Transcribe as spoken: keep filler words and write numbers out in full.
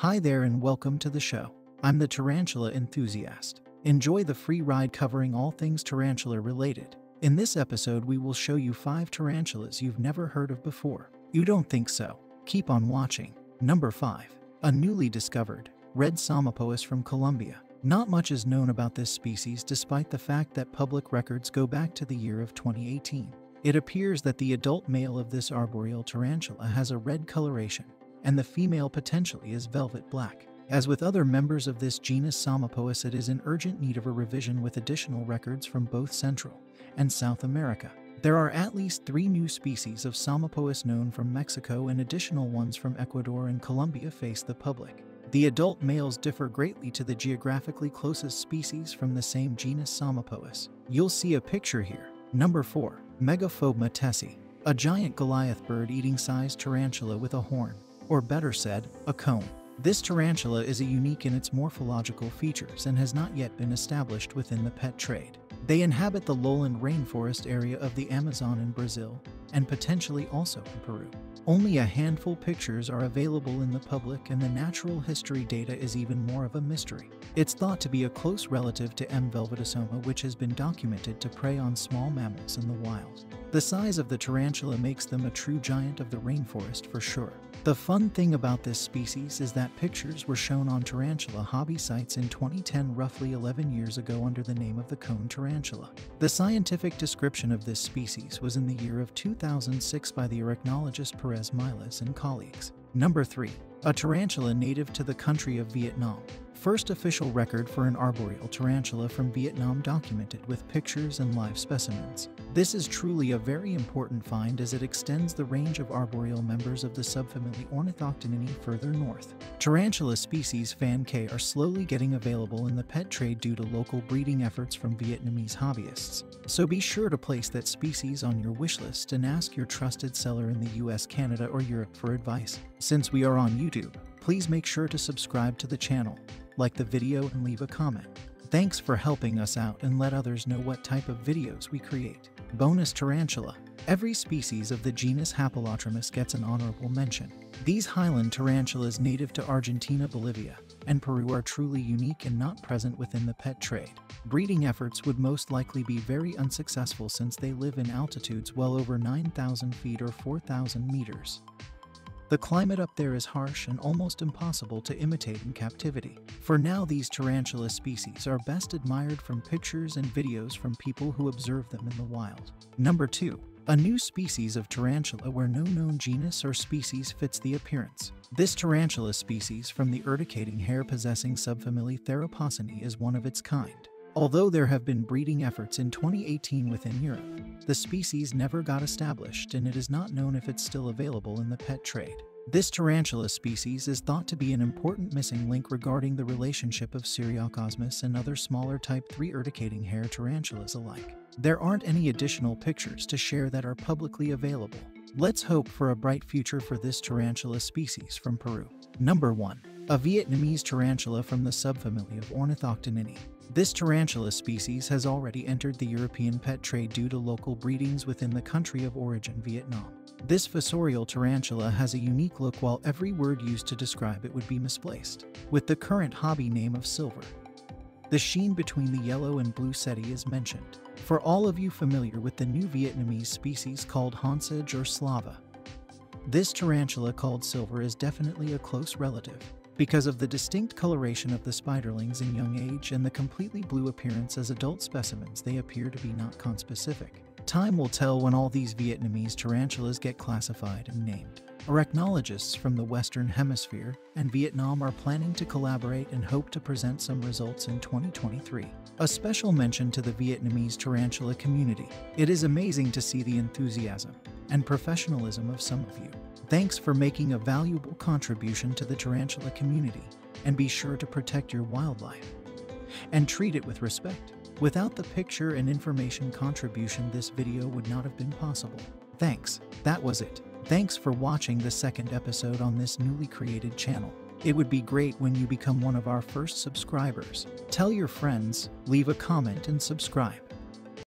Hi there and welcome to the show. I'm the Tarantula Enthusiast. Enjoy the free ride covering all things tarantula related. In this episode we will show you five tarantulas you've never heard of before. You don't think so? Keep on watching. Number five. A newly discovered, red Psalmopoeus from Colombia. Not much is known about this species despite the fact that public records go back to the year of twenty eighteen. It appears that the adult male of this arboreal tarantula has a red coloration, and the female potentially is velvet black. As with other members of this genus Psalmopoeus, it is in urgent need of a revision with additional records from both Central and South America. There are at least three new species of Psalmopoeus known from Mexico, and additional ones from Ecuador and Colombia face the public. The adult males differ greatly to the geographically closest species from the same genus Psalmopoeus. You'll see a picture here. Number four. Megaphobema tessi, a giant Goliath bird-eating sized tarantula with a horn, or better said, a comb. This tarantula is a unique in its morphological features and has not yet been established within the pet trade. They inhabit the lowland rainforest area of the Amazon in Brazil, and potentially also in Peru. Only a handful pictures are available in the public, and the natural history data is even more of a mystery. It's thought to be a close relative to M. velvetosoma, which has been documented to prey on small mammals in the wild. The size of the tarantula makes them a true giant of the rainforest for sure. The fun thing about this species is that pictures were shown on tarantula hobby sites in twenty ten, roughly eleven years ago, under the name of the cone tarantula. The scientific description of this species was in the year of two thousand six by the arachnologist Perez Miles and colleagues. Number three. A tarantula native to the country of Vietnam. First official record for an arboreal tarantula from Vietnam documented with pictures and live specimens. This is truly a very important find as it extends the range of arboreal members of the subfamily Ornithoctonini further north. Tarantula species fan K are slowly getting available in the pet trade due to local breeding efforts from Vietnamese hobbyists, so be sure to place that species on your wish list and ask your trusted seller in the U S, Canada, or Europe for advice. Since we are on YouTube, please make sure to subscribe to the channel, like the video, and leave a comment. Thanks for helping us out and let others know what type of videos we create. Bonus tarantula. Every species of the genus Hapalotremus gets an honorable mention. These highland tarantulas native to Argentina, Bolivia, and Peru are truly unique and not present within the pet trade. Breeding efforts would most likely be very unsuccessful since they live in altitudes well over nine thousand feet or four thousand meters. The climate up there is harsh and almost impossible to imitate in captivity. For now, these tarantula species are best admired from pictures and videos from people who observe them in the wild. Number two. A new species of tarantula where no known genus or species fits the appearance. This tarantula species from the urticating hair-possessing subfamily Theraphosinae is one of its kind. Although there have been breeding efforts in twenty eighteen within Europe, the species never got established and it is not known if it's still available in the pet trade. This tarantula species is thought to be an important missing link regarding the relationship of Cyriacosmus and other smaller type three urticating hair tarantulas alike. There aren't any additional pictures to share that are publicly available. Let's hope for a bright future for this tarantula species from Peru. Number one. A Vietnamese tarantula from the subfamily of Ornithoctonini. This tarantula species has already entered the European pet trade due to local breedings within the country of origin, Vietnam. This fossorial tarantula has a unique look, while every word used to describe it would be misplaced. With the current hobby name of silver, the sheen between the yellow and blue setae is mentioned. For all of you familiar with the new Vietnamese species called Honsage or Slava, this tarantula called silver is definitely a close relative, because of the distinct coloration of the spiderlings in young age and the completely blue appearance as adult specimens. They appear to be not conspecific. Time will tell when all these Vietnamese tarantulas get classified and named. Arachnologists from the Western Hemisphere and Vietnam are planning to collaborate and hope to present some results in twenty twenty-three. A special mention to the Vietnamese tarantula community. It is amazing to see the enthusiasm and professionalism of some of you. Thanks for making a valuable contribution to the tarantula community, and be sure to protect your wildlife and treat it with respect. Without the picture and information contribution, this video would not have been possible. Thanks. That was it. Thanks for watching the second episode on this newly created channel. It would be great when you become one of our first subscribers. Tell your friends, leave a comment, and subscribe.